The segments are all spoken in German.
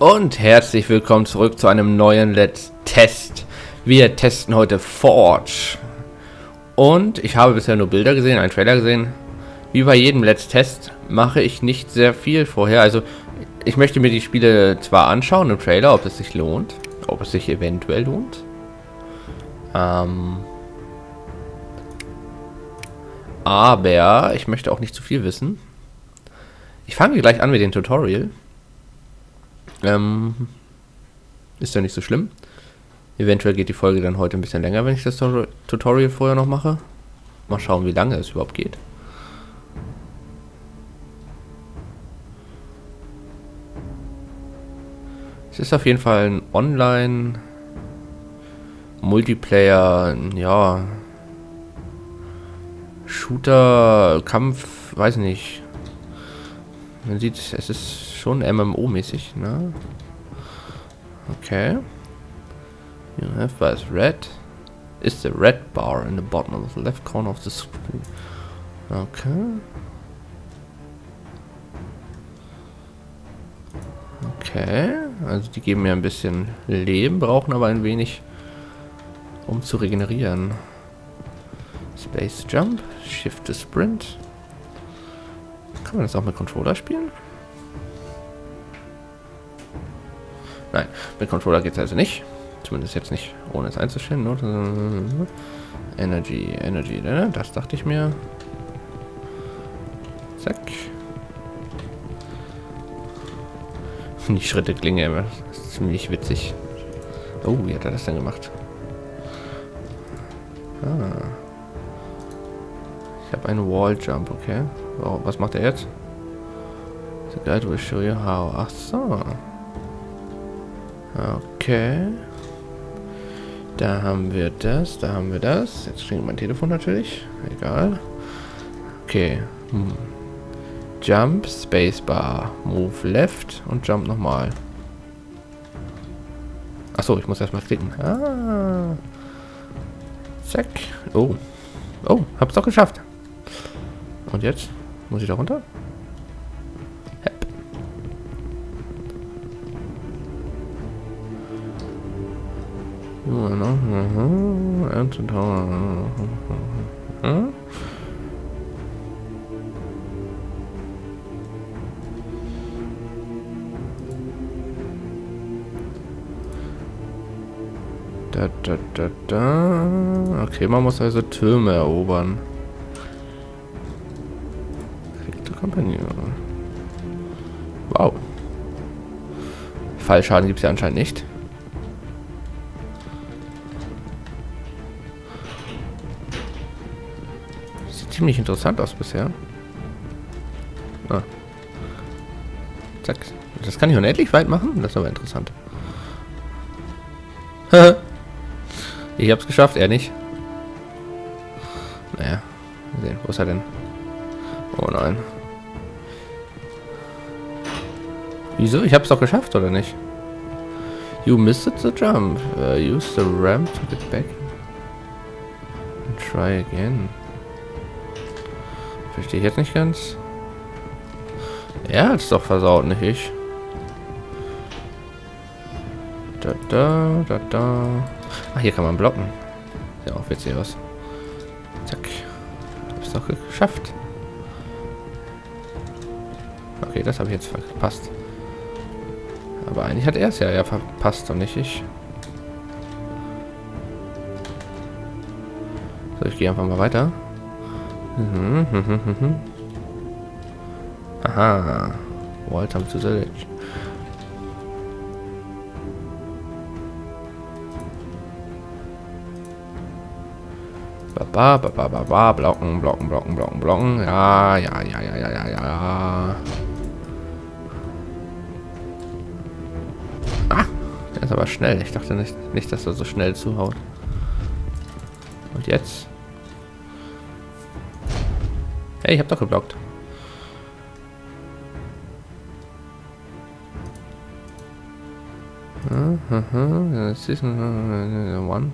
Und herzlich willkommen zurück zu einem neuen Let's Test. Wir testen heute Forge. Und ich habe bisher nur Bilder gesehen, einen Trailer gesehen. Wie bei jedem Let's Test mache ich nicht sehr viel vorher. Also ich möchte mir die Spiele zwar anschauen im Trailer, ob es sich lohnt. Ob es sich eventuell lohnt. Aber ich möchte auch nicht zu viel wissen. Ich fange gleich an mit dem Tutorial. Ist ja nicht so schlimm. Eventuell geht die Folge dann heute ein bisschen länger, wenn ich das Tutorial vorher noch mache. Mal schauen, wie lange es überhaupt geht. Es ist auf jeden Fall ein Online-Multiplayer, ja, Shooter, Kampf, weiß nicht. Man sieht, es ist schon MMO-mäßig, ne? Okay. You have was red. Is the red bar in the bottom of the left corner of the screen. Okay. Okay. Also die geben mir ein bisschen Leben, brauchen aber ein wenig, um zu regenerieren. Space Jump, Shift to Sprint. Kann man das auch mit Controller spielen? Nein, mit Controller geht es also nicht. Zumindest jetzt nicht, ohne es einzustellen. Nur Energy, das dachte ich mir. Zack. Die Schritte klingen immer ziemlich witzig. Oh, wie hat er das denn gemacht? Ah. Ich habe einen Wall Jump, okay. Oh, was macht er jetzt? The guide will show you how. Ach so. Okay. Da haben wir das, da haben wir das. Jetzt klingt mein Telefon natürlich. Egal. Okay. Jump, Spacebar, Move Left und Jump nochmal. Achso, ich muss erstmal klicken. Ah. Zack. Oh. Oh, hab's doch geschafft. Und jetzt? Muss ich da runter? Hep. Okay, man muss also Türme erobern. Wow. Fallschaden gibt es ja anscheinend nicht. Sieht ziemlich interessant aus bisher. Ah. Zack. Das kann ich unendlich weit machen? Das ist aber interessant. Ich hab's geschafft, er nicht. Naja, mal sehen. Wo ist er denn? Oh nein. Wieso? Ich hab's doch geschafft, oder nicht? You missed the jump. Use the ramp to get back. And try again. Verstehe ich jetzt nicht ganz. Er hat's doch versaut, nicht ich. Ah, hier kann man blocken. Ist ja auch witzig was. Zack. Hab's doch geschafft. Okay, das habe ich jetzt verpasst. Aber eigentlich hat er es ja verpasst und nicht ich. So, ich gehe einfach mal weiter. Aha. Welcome to the village. Ba, ba, ba, ba, ba, blocken, blocken, blocken, blocken, blocken. Ja. Ah, der ist aber schnell. Ich dachte nicht, dass er so schnell zuhaut. Und jetzt? Hey, ich hab doch geblockt. Das ist ein One.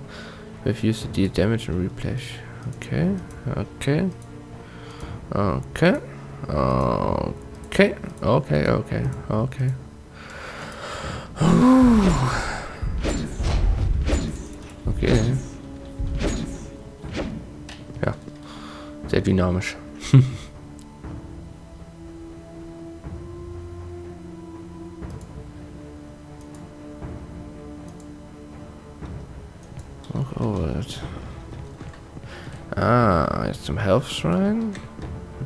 Refuse to deal damage and replash. Okay. Okay. Ja. Sehr dynamisch. Ah, jetzt zum Health Shrine.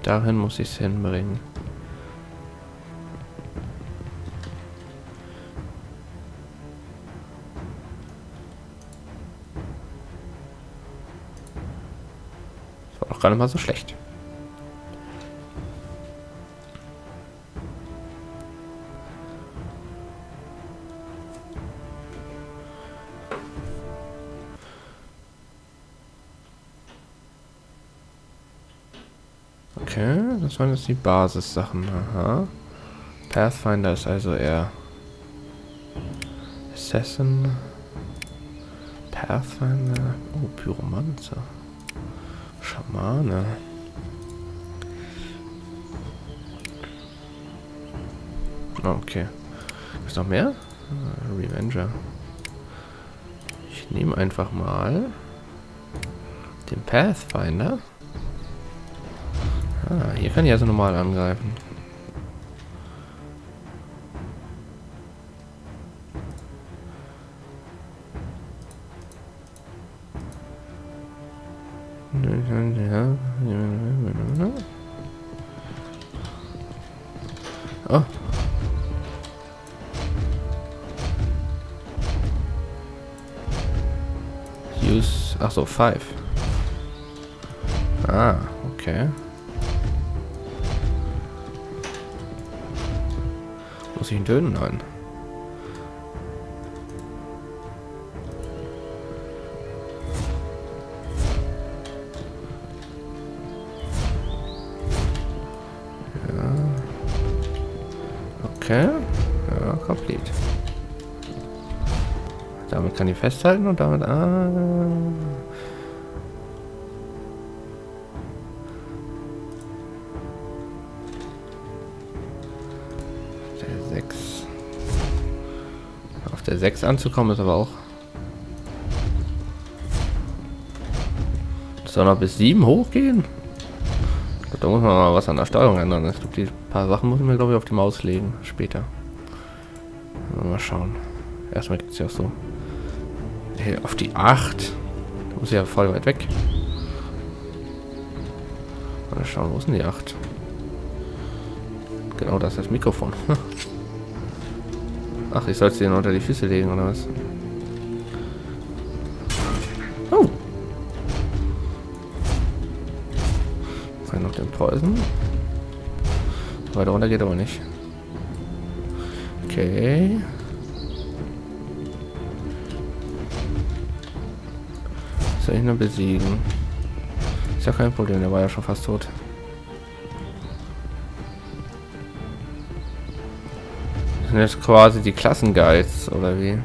Dahin muss ich es hinbringen. Das war doch gar nicht mal so schlecht. Okay, das waren jetzt die Basissachen. Aha. Pathfinder ist also eher Assassin. Pathfinder. Oh, Pyromancer. Schamane. Okay. Gibt es noch mehr? Revenger. Ich nehme einfach mal den Pathfinder. Ah, hier kann ich also normal angreifen. Oh. Use. Ach so, 5. Ah, okay. Muss ich ihn töten? Nein. Ja. Okay. Ja, komplett. Damit kann ich festhalten und damit... Ah. Der 6 anzukommen ist aber auch. Soll noch bis 7 hochgehen? Glaub, da muss man mal was an der Steuerung ändern. Ich glaube, die paar Sachen müssen wir, glaube ich, auf die Maus legen. Später. Mal schauen. Erstmal geht es ja so. Hey, auf die 8. Da muss ich ja voll weit weg. Mal schauen, wo ist denn die 8? Genau, das ist das Mikrofon. Ach, ich sollte den unter die Füße legen, oder was? Oh! Kann ich noch den Poison? Weiter runter geht aber nicht. Okay. Soll ich nur besiegen? Ist ja kein Problem, der war ja schon fast tot. Jetzt quasi die Klassenguides oder wie?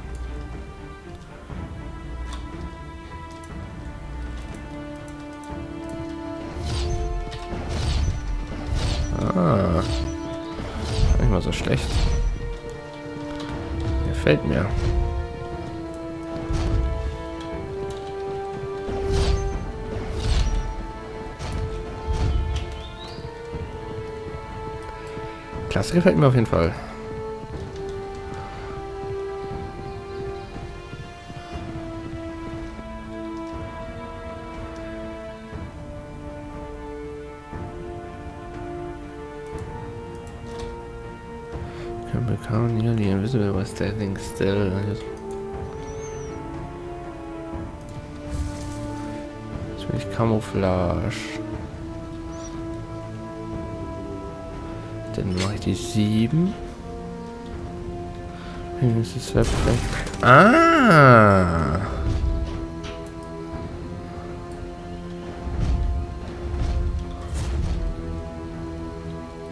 Ah, nicht mal so schlecht. Gefällt mir. Klasse gefällt mir auf jeden Fall. Standing still. Jetzt will ich Camouflage. Dann mache ich die 7. Ah!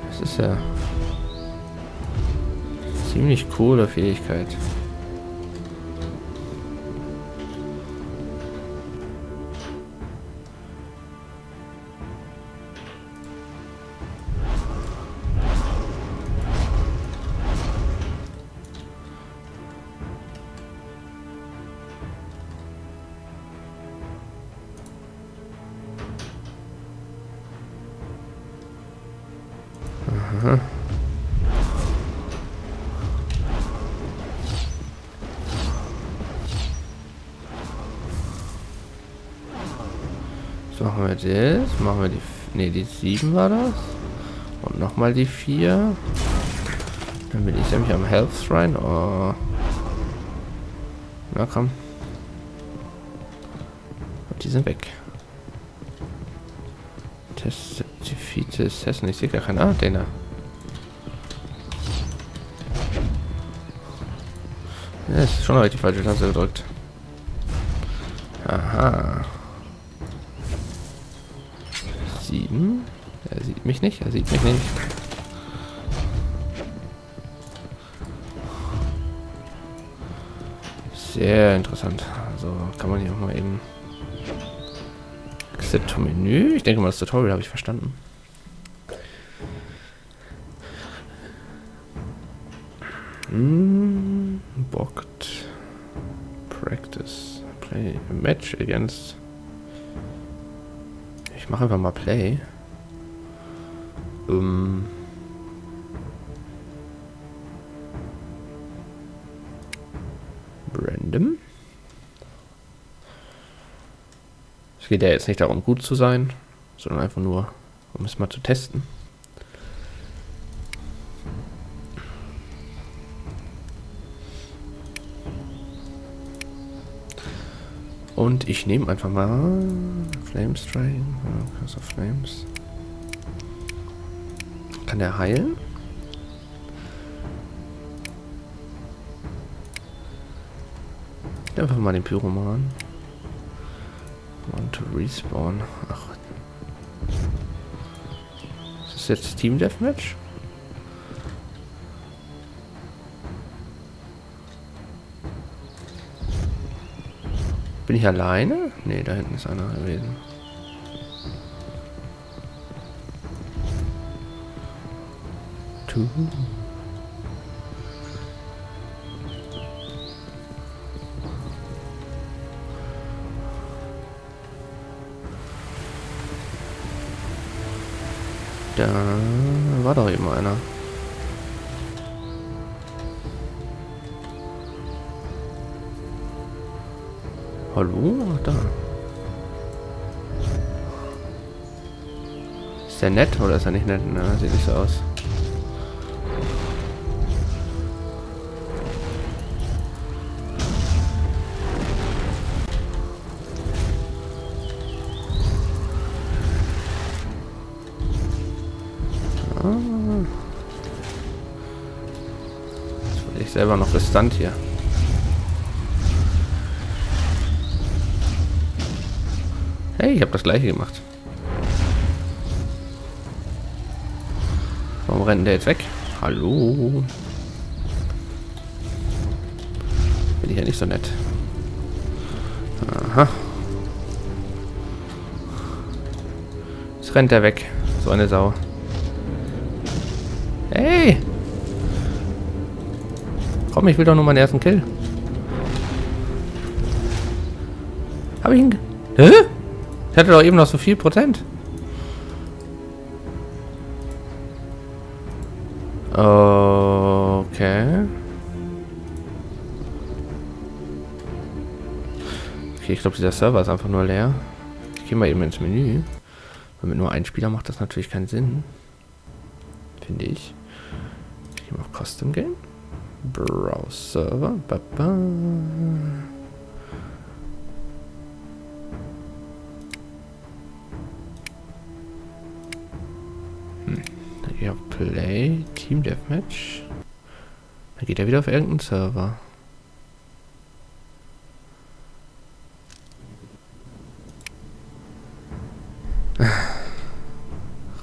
Das ist ja... ziemlich coole Fähigkeit. Aha. So, machen wir das. Machen wir die... Ne, die 7 war das. Und nochmal die 4. Dann bin ich nämlich am Health Shrine. Oh. Na komm. Und die sind weg. Test Testen. Ich sehe gar keinen Artdana. Ja, das ist schon heute die falsche Taste gedrückt. Aha. 7. Er sieht mich nicht, er sieht mich nicht. Sehr interessant. Also kann man hier auch mal eben... Accept to Menü. Ich denke mal, das Tutorial habe ich verstanden. Bocked. Practice. Play a match against... Ich mache einfach mal Play. Random. Es geht ja jetzt nicht darum, gut zu sein, sondern einfach nur, um es mal zu testen. Und ich nehme einfach mal Flamestrike, Curse of Flames. Kann der heilen? Einfach mal den Pyroman. Want to respawn. Ach. Ist das jetzt Team Deathmatch? Bin ich alleine? Ne, da hinten ist einer gewesen. Da war doch eben einer. Hallo? Ach, da. Ist der nett oder ist er nicht nett? Na, sieht nicht so aus. Selber noch gestunt hier. Hey, ich habe das gleiche gemacht. Warum rennt der jetzt weg? Hallo. Bin ich ja nicht so nett. Aha. Jetzt rennt der weg. So eine Sau. Hey! Komm, ich will doch nur meinen ersten Kill. Hab ich ihn... Hä? Ich hatte doch eben noch so viel Prozent. Okay. Okay, ich glaube, dieser Server ist einfach nur leer. Ich gehe mal eben ins Menü. Weil mit nur einem Spieler macht das natürlich keinen Sinn. Finde ich. Ich gehe mal auf Custom Game. Browser. Baba. Dann gehe ich auf Play, Team Deathmatch. Dann geht er wieder auf irgendeinen Server.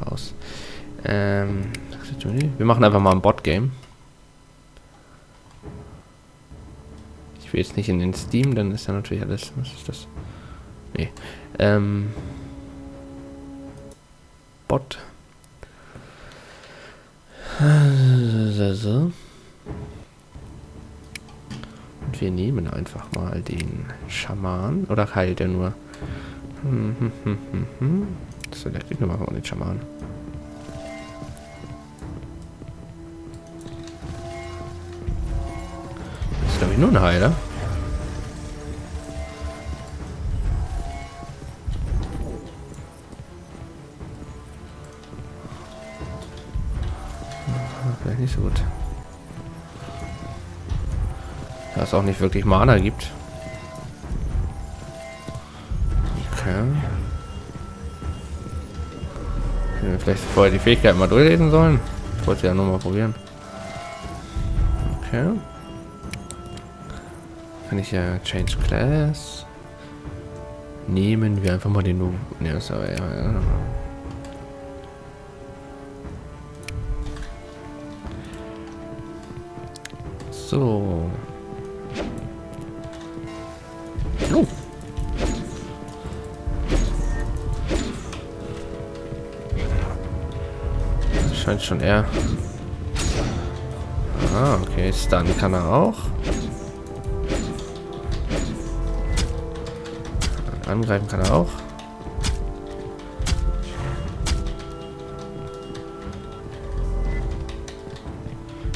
Raus. Wir machen einfach mal ein Bot-Game. Jetzt nicht in den Steam, dann ist ja natürlich alles. Was ist das? Nee. Bot. Und wir nehmen einfach mal den Schaman. Oder heilt er nur? So, der kriegt nochmal den Schaman. ist, glaube ich, nur ein Heiler. Vielleicht nicht so gut. Da es auch nicht wirklich Mana gibt. Okay. Hätten wir vielleicht vorher die Fähigkeit mal durchlesen sollen. Ich wollte sie ja nur mal probieren. Okay. Kann ich ja Change Class. Nehmen wir einfach mal den Noob. Ne, das ist aber ja. So. Oh. Das scheint schon eher. Ah, okay. Stun kann er auch. Angreifen kann er auch.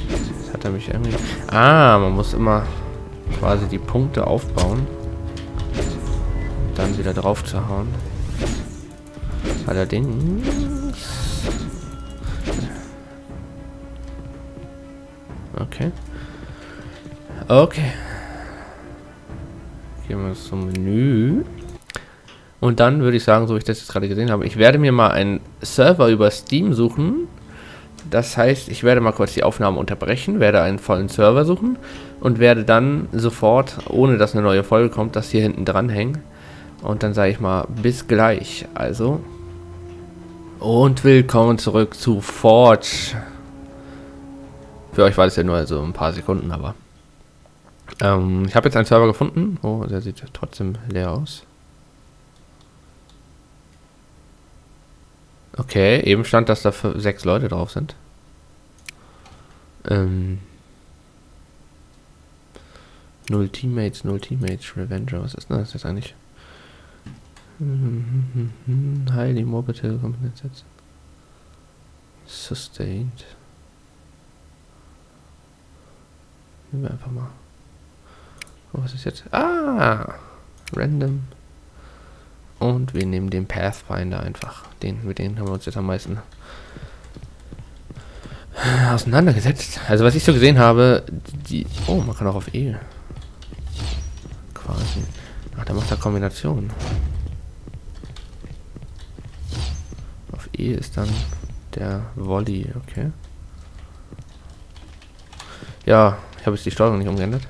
Jetzt hat er mich irgendwie. Ah, man muss immer quasi die Punkte aufbauen. Dann wieder drauf zu hauen. Allerdings. Okay. Okay. Gehen wir zum Menü. Und dann würde ich sagen, so wie ich das jetzt gerade gesehen habe, ich werde mir mal einen Server über Steam suchen. Das heißt, ich werde mal kurz die Aufnahme unterbrechen, werde einen vollen Server suchen und werde dann sofort, ohne dass eine neue Folge kommt, das hier hinten dranhängen. Und dann sage ich mal, bis gleich. Also. Und willkommen zurück zu Forge. Für euch war das ja nur so ein paar Sekunden, aber. Ich habe jetzt einen Server gefunden. Oh, der sieht trotzdem leer aus. Okay, eben stand, dass da 6 Leute drauf sind. Null Teammates, Revenger, was ist denn das jetzt eigentlich? Highly mobile components. Sustained. Nehmen wir einfach mal. Oh, was ist jetzt? Ah! Random. Und wir nehmen den Pathfinder einfach. Mit denen haben wir uns jetzt am meisten auseinandergesetzt. Also was ich so gesehen habe, die. Oh, man kann auch auf E. Quasi. Ach, da macht er Kombinationen. Auf E ist dann der Volley, okay. Ja, ich habe jetzt die Steuerung nicht umgeändert.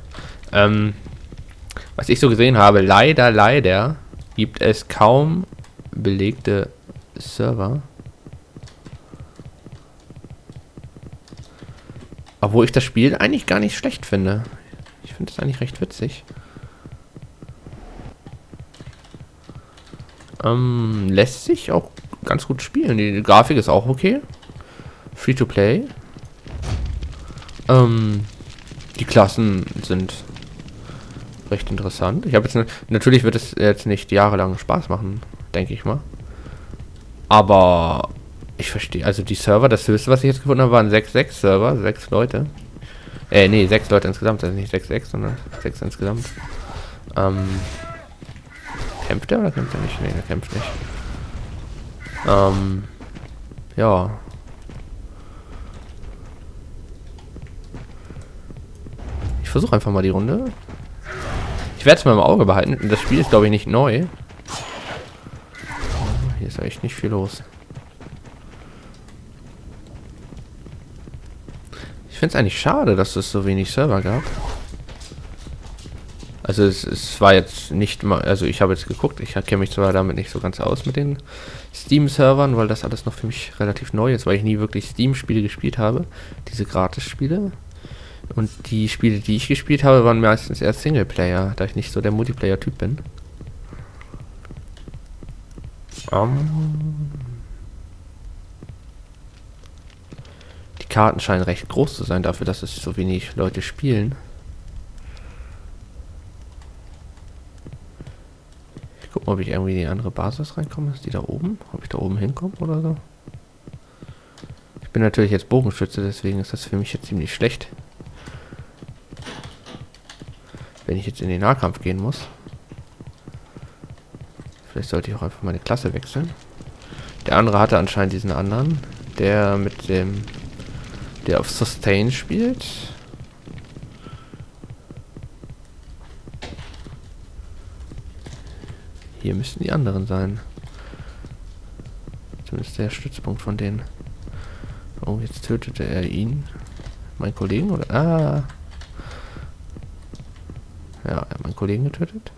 Was ich so gesehen habe, leider gibt es kaum belegte Server. Obwohl ich das Spiel eigentlich gar nicht schlecht finde. Ich finde es eigentlich recht witzig. Lässt sich auch ganz gut spielen. Die Grafik ist auch okay. Free to play. Die Klassen sind recht interessant. Ich habe jetzt natürlich wird es jetzt nicht jahrelang Spaß machen, denke ich mal. Aber ich verstehe, also die Server, das höchste, was ich jetzt gefunden habe, waren 6 Server, 6 Leute. Nee, 6 Leute insgesamt, also nicht 6, sondern 6 insgesamt. Kämpft er oder kämpft er nicht? Nee, er kämpft nicht. Ja. Ich versuche einfach mal die Runde. Ich werde es mal im Auge behalten. Das Spiel ist, glaube ich, nicht neu. Hier ist echt nicht viel los. Ich finde es eigentlich schade, dass es so wenig Server gab. Also es war jetzt nicht mal, also ich habe jetzt geguckt, ich kenne mich zwar damit nicht so ganz aus mit den Steam-Servern, weil das alles noch für mich relativ neu ist, weil ich nie wirklich Steam-Spiele gespielt habe. Diese Gratis-Spiele. Und die Spiele, die ich gespielt habe, waren meistens eher Singleplayer, da ich nicht so der Multiplayer-Typ bin. Die Karten scheinen recht groß zu sein dafür, dass es so wenig Leute spielen. Ich gucke mal, ob ich irgendwie in die andere Basis reinkomme. Ist die da oben? Ob ich da oben hinkomme oder so? Ich bin natürlich jetzt Bogenschütze, deswegen ist das für mich jetzt ziemlich schlecht. wenn ich jetzt in den Nahkampf gehen muss. Vielleicht sollte ich auch einfach meine Klasse wechseln. Der andere hatte anscheinend diesen anderen, der mit dem, der auf Sustain spielt. Hier müssten die anderen sein. Zumindest der Stützpunkt von denen. Oh, jetzt tötete er ihn. Mein Kollegen oder? Ah! Ja, er hat meinen Kollegen getötet.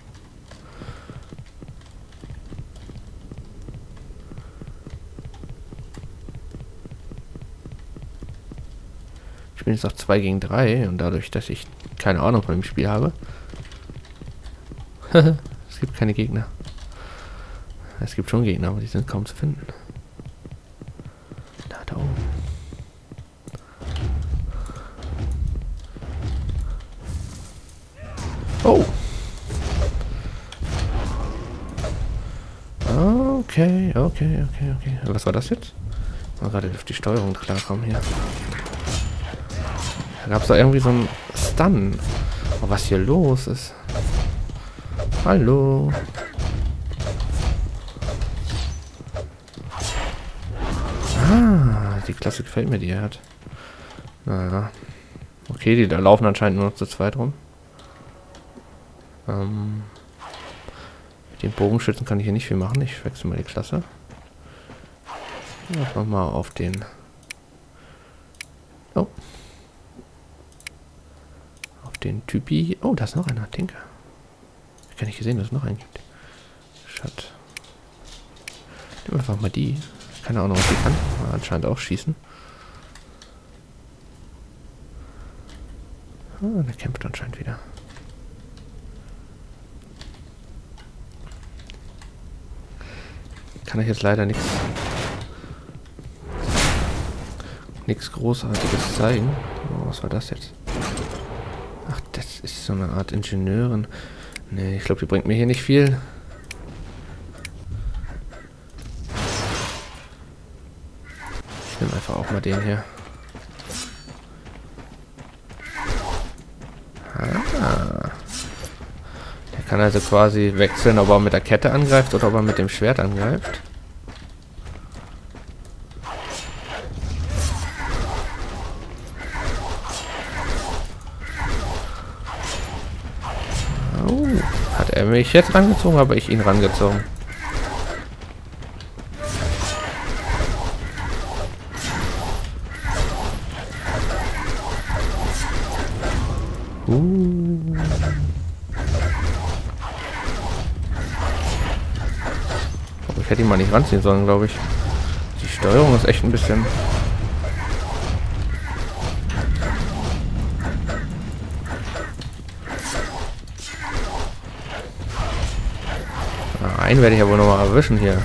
Ich bin jetzt auf 2 gegen 3 und dadurch, dass ich keine Ahnung von dem Spiel habe. Es gibt keine Gegner. Es gibt schon Gegner, aber die sind kaum zu finden. Da oben. Oh! Okay, okay, okay, okay. Was war das jetzt? Ich muss gerade auf die Steuerung klarkommen hier. Da gab es da irgendwie so einen Stun. Oh, was hier los ist. Hallo. Ah, die Klasse gefällt mir, die er hat. Naja. Okay, die da laufen anscheinend nur noch zu zweit rum. Mit den Bogenschützen kann ich hier nicht viel machen. Ich wechsle mal die Klasse. Einfach mal auf den... Oh. Auf den Typi... Oh, da ist noch einer, Tinker. Ich habe nicht gesehen, dass es noch einen gibt. Schat. Nehmen wir einfach mal die. Keine Ahnung, was die kann. Anscheinend auch schießen. Ah, der kämpft anscheinend wieder. Kann ich jetzt leider nichts Großartiges zeigen. Oh, was war das jetzt? Ach, das ist so eine Art Ingenieurin. Ne, ich glaube, die bringt mir hier nicht viel. Ich nehme einfach auch mal den hier. Ah. Der kann also quasi wechseln, ob er mit der Kette angreift oder ob er mit dem Schwert angreift. Mich jetzt rangezogen, habe ich ihn rangezogen. Ich hätte ihn mal nicht ranziehen sollen, glaube ich. Die Steuerung ist echt ein bisschen... Einen werde ich ja wohl nochmal erwischen hier.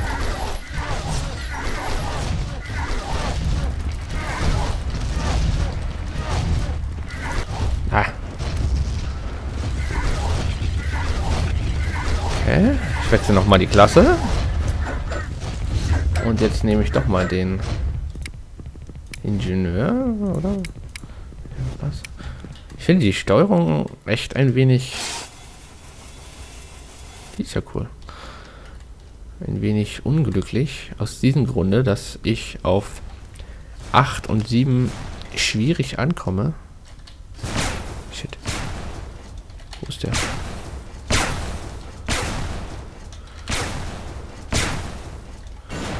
Ah. Okay, ich wechsle nochmal die Klasse. Und jetzt nehme ich doch mal den Ingenieur, oder? Was? Ich finde die Steuerung echt ein wenig... Die ist ja cool. Ein wenig unglücklich, aus diesem Grunde, dass ich auf 8 und 7 schwierig ankomme. Shit. Wo ist der?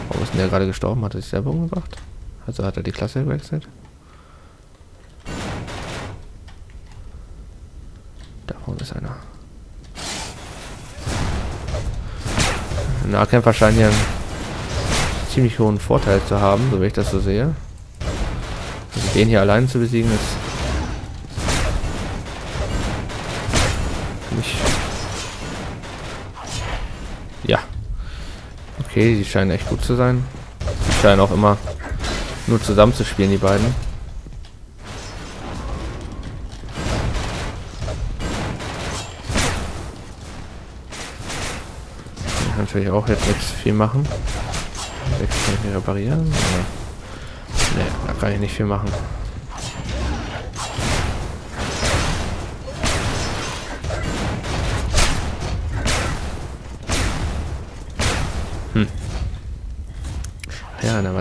Warum ist denn der gerade gestorben? Hat er sich selber umgebracht? Also hat er die Klasse gewechselt? Da vorne ist einer. Nahkämpfer scheinen ja einen ziemlich hohen Vorteil zu haben, so wie ich das so sehe. Also den hier allein zu besiegen ist nicht. Ja. Okay, die scheinen echt gut zu sein. Die scheinen auch immer nur zusammen zu spielen, die beiden. Natürlich auch jetzt nichts viel machen. Jetzt kann ich reparieren. Ne, da kann ich nicht viel machen.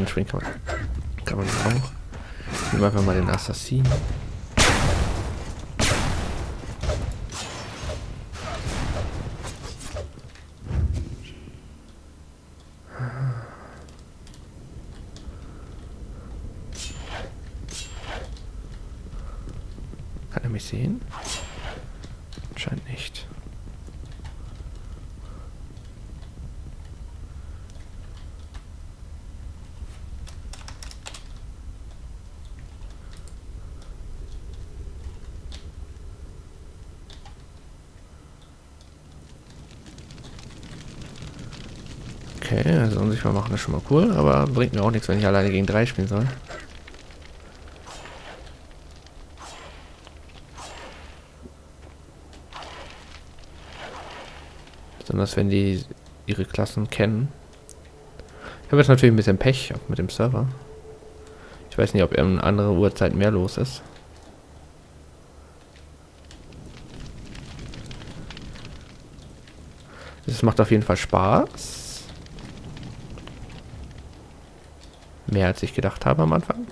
anspringen kann. Kann man auch. Nehmen wir einfach mal den Assassinen. Kann er mich sehen? Scheint nicht. Okay, also unsichtbar machen ist schon mal cool, aber bringt mir auch nichts, wenn ich alleine gegen 3 spielen soll. Besonders wenn die ihre Klassen kennen. Ich habe jetzt natürlich ein bisschen Pech mit dem Server. Ich weiß nicht, ob in andere Uhrzeiten mehr los ist. Das macht auf jeden Fall Spaß. Mehr als ich gedacht habe am Anfang.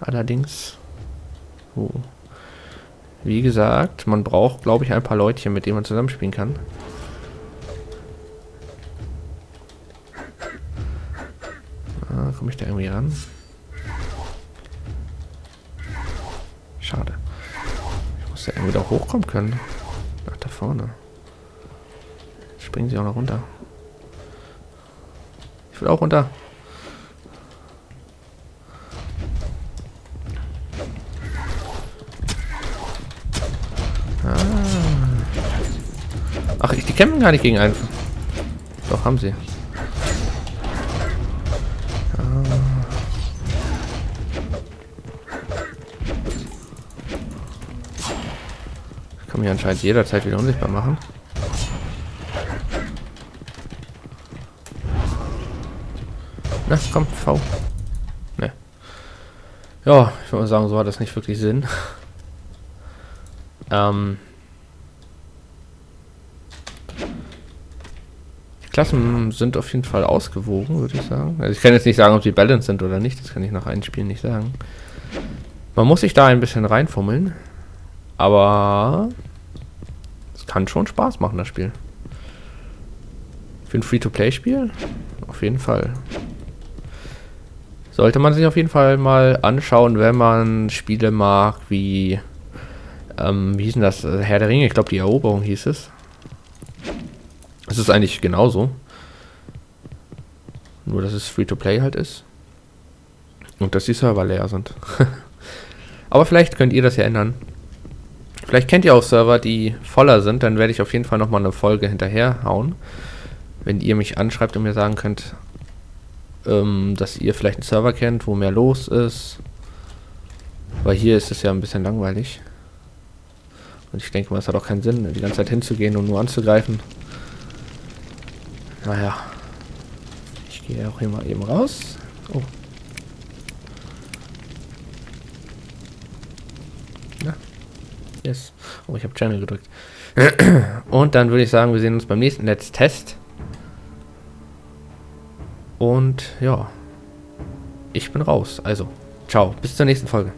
Allerdings, wie gesagt, man braucht, glaube ich, ein paar Leutchen, mit denen man zusammenspielen kann. Ah, komme ich da irgendwie ran? Schade. Ich muss ja irgendwie da hochkommen können. Nach da vorne. Springen sie auch noch runter. Ich will auch runter. Ach, die kämpfen gar nicht gegen einen. Doch, haben sie. Ich kann mich anscheinend jederzeit wieder unsichtbar machen. Na, komm, V. Ne. Ja, ich würde mal sagen, so hat das nicht wirklich Sinn. Klassen sind auf jeden Fall ausgewogen, würde ich sagen. Also ich kann jetzt nicht sagen, ob sie balanced sind oder nicht. Das kann ich nach einem Spiel nicht sagen. Man muss sich da ein bisschen reinfummeln. Aber es kann schon Spaß machen, das Spiel. Für ein Free-to-Play-Spiel? Auf jeden Fall. Sollte man sich auf jeden Fall mal anschauen, wenn man Spiele mag wie... wie hieß denn das? Herr der Ringe, ich glaube die Eroberung hieß es. Es ist eigentlich genauso. Nur, dass es Free-to-Play halt ist. Und dass die Server leer sind. Aber vielleicht könnt ihr das ja ändern. Vielleicht kennt ihr auch Server, die voller sind. Dann werde ich auf jeden Fall nochmal eine Folge hinterherhauen. Wenn ihr mich anschreibt und mir sagen könnt, dass ihr vielleicht einen Server kennt, wo mehr los ist. Weil hier ist es ja ein bisschen langweilig. Und ich denke mal, es hat auch keinen Sinn, die ganze Zeit hinzugehen und nur anzugreifen. Naja, ich gehe auch hier mal eben raus. Oh. Na. Yes. Oh, ich habe Channel gedrückt. Und dann würde ich sagen, wir sehen uns beim nächsten Let's Test. Und ja, ich bin raus. Also, ciao, bis zur nächsten Folge.